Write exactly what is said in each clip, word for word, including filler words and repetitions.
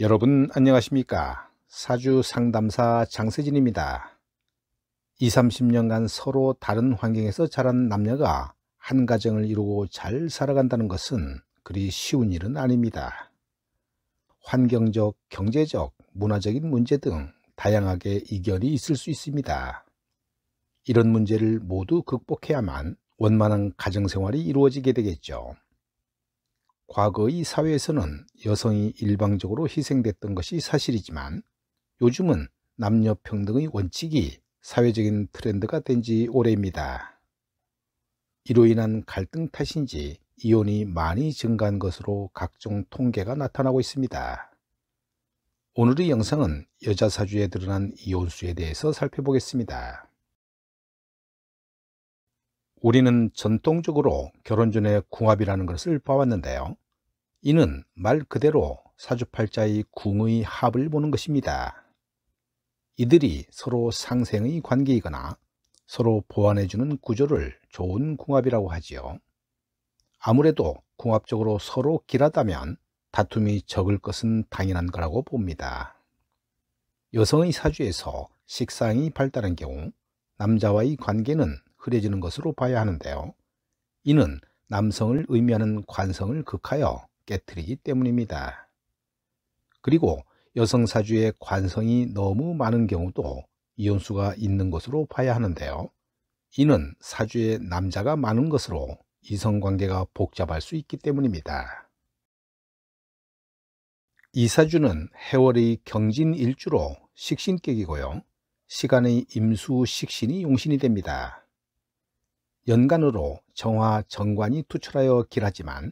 여러분 안녕하십니까? 사주 상담사 장세진입니다. 이삼십 년간 서로 다른 환경에서 자란 남녀가 한 가정을 이루고 잘 살아간다는 것은 그리 쉬운 일은 아닙니다. 환경적, 경제적, 문화적인 문제 등 다양하게 이견이 있을 수 있습니다. 이런 문제를 모두 극복해야만 원만한 가정생활이 이루어지게 되겠죠. 과거의 사회에서는 여성이 일방적으로 희생됐던 것이 사실이지만 요즘은 남녀평등의 원칙이 사회적인 트렌드가 된 지 오래입니다. 이로 인한 갈등 탓인지 이혼이 많이 증가한 것으로 각종 통계가 나타나고 있습니다. 오늘의 영상은 여자 사주에 드러난 이혼수에 대해서 살펴보겠습니다. 우리는 전통적으로 결혼 전의 궁합이라는 것을 봐왔는데요. 이는 말 그대로 사주팔자의 궁의 합을 보는 것입니다. 이들이 서로 상생의 관계이거나 서로 보완해주는 구조를 좋은 궁합이라고 하지요. 아무래도 궁합적으로 서로 길하다면 다툼이 적을 것은 당연한 거라고 봅니다. 여성의 사주에서 식상이 발달한 경우 남자와의 관계는 흐려지는 것으로 봐야 하는데요. 이는 남성을 의미하는 관성을 극하여 깨트리기 때문입니다. 그리고 여성 사주의 관성이 너무 많은 경우도 이혼수가 있는 것으로 봐야 하는데요. 이는 사주에 남자가 많은 것으로 이성관계가 복잡할 수 있기 때문입니다. 이 사주는 해월의 경진일주로 식신격이고요. 시간의 임수 식신이 용신이 됩니다. 연간으로 정화, 정관이 투철하여 길하지만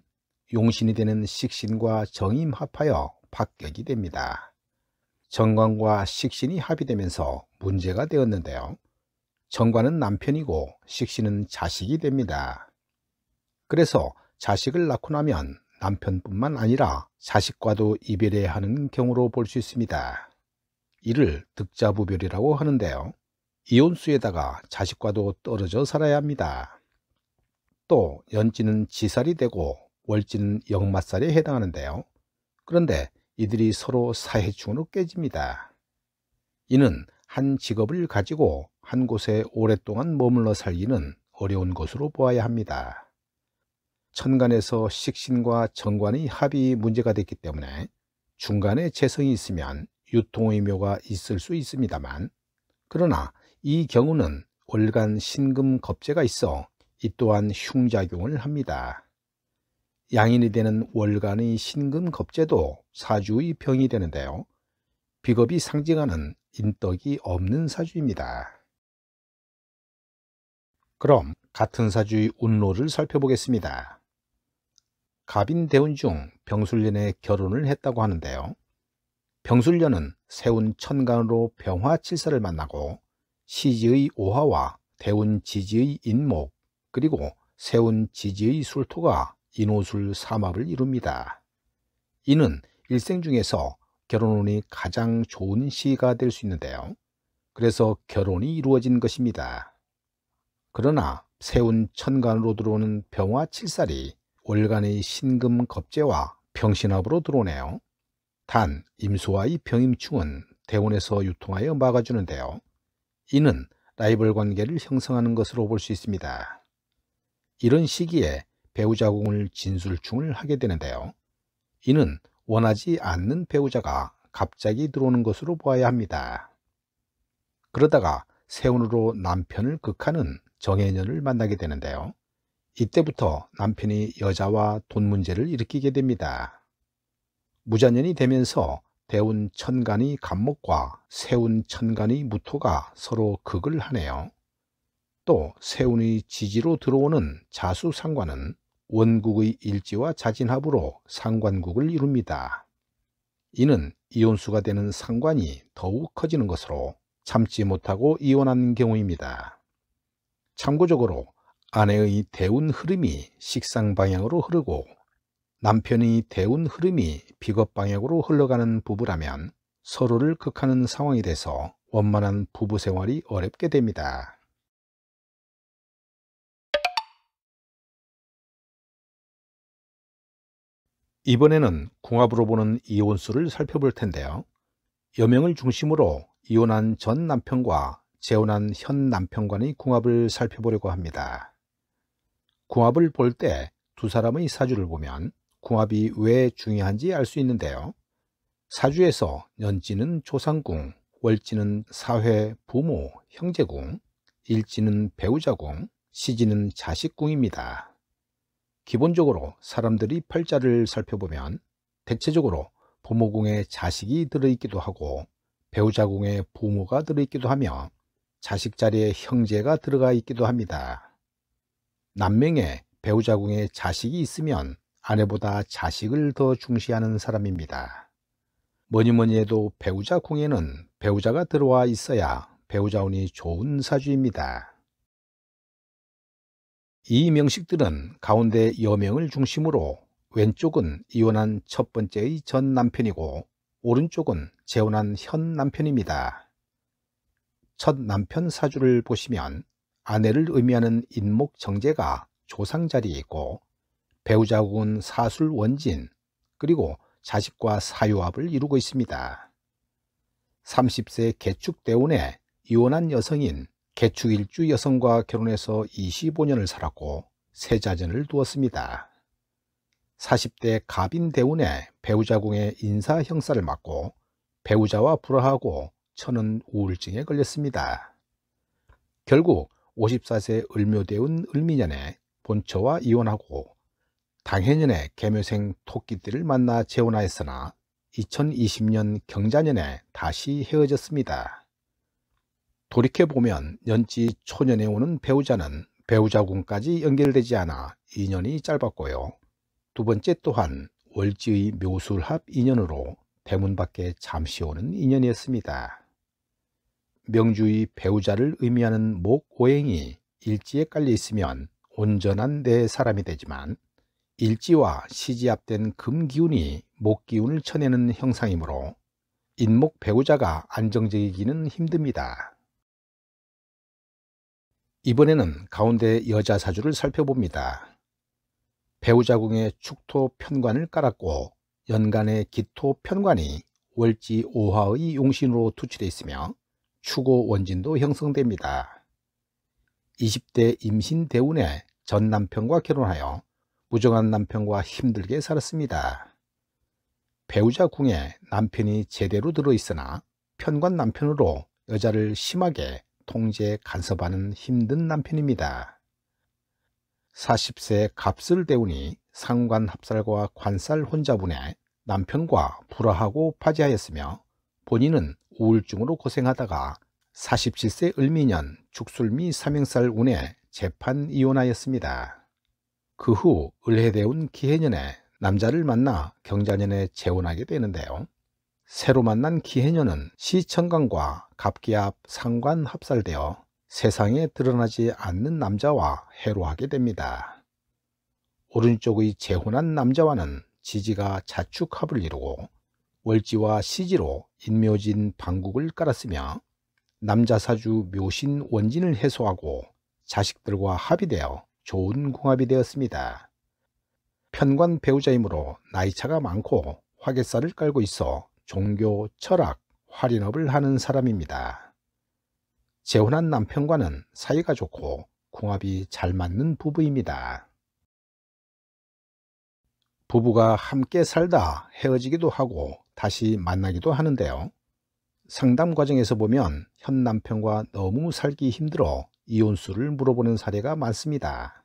용신이 되는 식신과 정이 합하여 박격이 됩니다. 정관과 식신이 합이 되면서 문제가 되었는데요. 정관은 남편이고 식신은 자식이 됩니다. 그래서 자식을 낳고 나면 남편뿐만 아니라 자식과도 이별해야 하는 경우로 볼 수 있습니다. 이를 득자부별이라고 하는데요. 이혼수에다가 자식과도 떨어져 살아야 합니다. 또 연지는 지살이 되고 월지는 역마살에 해당하는데요. 그런데 이들이 서로 사해충으로 깨집니다. 이는 한 직업을 가지고 한 곳에 오랫동안 머물러 살기는 어려운 것으로 보아야 합니다. 천간에서 식신과 정관의 합이 문제가 됐기 때문에 중간에 재성이 있으면 유통의 묘가 있을 수 있습니다만, 그러나 이 경우는 월간 신금 겁재가 있어 이 또한 흉작용을 합니다. 양인이 되는 월간의 신금 겁재도 사주의 병이 되는데요. 비겁이 상징하는 인덕이 없는 사주입니다. 그럼 같은 사주의 운로를 살펴보겠습니다. 갑인 대운 중 병술년에 결혼을 했다고 하는데요. 병술년은 세운 천간으로 병화칠사를 만나고 시지의 오화와 대운 지지의 인목, 그리고 세운 지지의 술토가 인호술 삼합을 이룹니다. 이는 일생 중에서 결혼운이 가장 좋은 시기가 될 수 있는데요. 그래서 결혼이 이루어진 것입니다. 그러나 세운 천간으로 들어오는 병화칠살이 월간의 신금 겁재와 병신합으로 들어오네요. 단 임수와의 병임충은 대운에서 유통하여 막아주는데요. 이는 라이벌 관계를 형성하는 것으로 볼 수 있습니다. 이런 시기에 배우자궁을 진술충을 하게 되는데요. 이는 원하지 않는 배우자가 갑자기 들어오는 것으로 보아야 합니다. 그러다가 세운으로 남편을 극하는 정해년을 만나게 되는데요. 이때부터 남편이 여자와 돈 문제를 일으키게 됩니다. 무자년이 되면서 대운 천간이 갑목과 세운 천간이 무토가 서로 극을 하네요. 또 세운의 지지로 들어오는 자수상관은 원국의 일지와 자진합으로 상관국을 이룹니다. 이는 이혼수가 되는 상관이 더욱 커지는 것으로 참지 못하고 이혼한 경우입니다. 참고적으로 아내의 대운 흐름이 식상 방향으로 흐르고 남편이 대운 흐름이 비겁 방향으로 흘러가는 부부라면 서로를 극하는 상황이 돼서 원만한 부부 생활이 어렵게 됩니다. 이번에는 궁합으로 보는 이혼수를 살펴볼 텐데요. 여명을 중심으로 이혼한 전 남편과 재혼한 현 남편 간의 궁합을 살펴보려고 합니다. 궁합을 볼 때 두 사람의 사주를 보면 궁합이 왜 중요한지 알 수 있는데요. 사주에서 년지는 조상궁, 월지는 사회, 부모, 형제궁, 일지는 배우자궁, 시지는 자식궁입니다. 기본적으로 사람들이 팔자를 살펴보면 대체적으로 부모궁에 자식이 들어있기도 하고 배우자궁에 부모가 들어있기도 하며 자식 자리에 형제가 들어가 있기도 합니다. 남명에 배우자궁에 자식이 있으면 아내보다 자식을 더 중시하는 사람입니다. 뭐니뭐니 해도 배우자궁에는 배우자가 들어와 있어야 배우자운이 좋은 사주입니다. 이 명식들은 가운데 여명을 중심으로 왼쪽은 이혼한 첫 번째의 전 남편이고 오른쪽은 재혼한 현 남편입니다. 첫 남편 사주를 보시면 아내를 의미하는 인목정제가 조상자리에 있고 배우자궁은 사술원진 그리고 자식과 사유합을 이루고 있습니다. 삼십 세 개축대운에 이혼한 여성인 개축일주 여성과 결혼해서 이십오 년을 살았고 세 자전을 두었습니다. 사십 대 갑인대운에 배우자궁의 인사 형사를 맡고 배우자와 불화하고 천은 우울증에 걸렸습니다. 결국 오십사 세 을묘대운 을미년에 본처와 이혼하고 당해년에 계묘생 토끼띠를 만나 재혼하였으나 이천이십 년 경자년에 다시 헤어졌습니다. 돌이켜보면 년지 초년에 오는 배우자는 배우자궁까지 연결되지 않아 인연이 짧았고요. 두 번째 또한 월지의 묘술합 인연으로 대문 밖에 잠시 오는 인연이었습니다. 명주의 배우자를 의미하는 목오행이 일지에 깔려 있으면 온전한 내 사람이 되지만 일지와 시지합된 금기운이 목기운을 쳐내는 형상이므로 인목 배우자가 안정적이기는 힘듭니다. 이번에는 가운데 여자 사주를 살펴봅니다. 배우자궁에 축토 편관을 깔았고 연간에 기토 편관이 월지 오화의 용신으로 투출되어 있으며 추고 원진도 형성됩니다. 이십 대 임신대운에 전 남편과 결혼하여 부정한 남편과 힘들게 살았습니다. 배우자궁에 남편이 제대로 들어있으나 편관 남편으로 여자를 심하게 통제 간섭하는 힘든 남편입니다. 사십 세 갑술대운이 상관합살과 관살 혼자분에 남편과 불화하고 파지하였으며 본인은 우울증으로 고생하다가 사십칠 세 을미년 죽술미 삼형살 운에 재판 이혼하였습니다. 그 후 을해대운 기해년에 남자를 만나 경자년에 재혼하게 되는데요. 새로 만난 기해년은 시천간과 갑기합 상관 합살되어 세상에 드러나지 않는 남자와 해로하게 됩니다. 오른쪽의 재혼한 남자와는 지지가 자축합을 이루고 월지와 시지로 인묘진 방국을 깔았으며 남자 사주 묘신 원진을 해소하고 자식들과 합이 되어 좋은 궁합이 되었습니다. 편관 배우자이므로 나이차가 많고 화개살을 깔고 있어 종교, 철학, 활인업을 하는 사람입니다. 재혼한 남편과는 사이가 좋고 궁합이 잘 맞는 부부입니다. 부부가 함께 살다 헤어지기도 하고 다시 만나기도 하는데요. 상담 과정에서 보면 현 남편과 너무 살기 힘들어 이혼수를 물어보는 사례가 많습니다.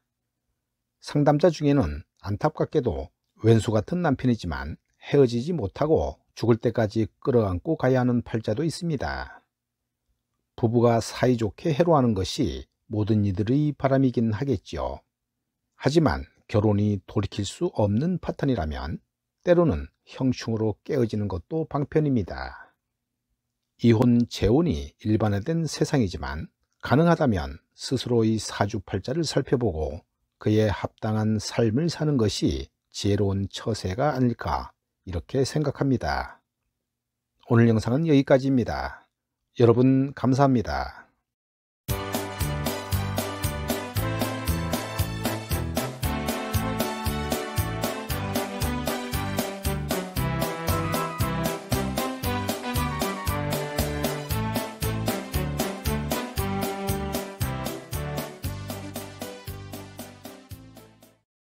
상담자 중에는 안타깝게도 왼수 같은 남편이지만 헤어지지 못하고 죽을 때까지 끌어안고 가야 하는 팔자도 있습니다. 부부가 사이좋게 해로하는 것이 모든 이들의 바람이긴 하겠지요. 하지만 결혼이 돌이킬 수 없는 파탄이라면 때로는 형충으로 깨어지는 것도 방편입니다. 이혼, 재혼이 일반화된 세상이지만 가능하다면 스스로의 사주팔자를 살펴보고 그에 합당한 삶을 사는 것이 지혜로운 처세가 아닐까 이렇게 생각합니다. 오늘 영상은 여기까지입니다. 여러분 감사합니다.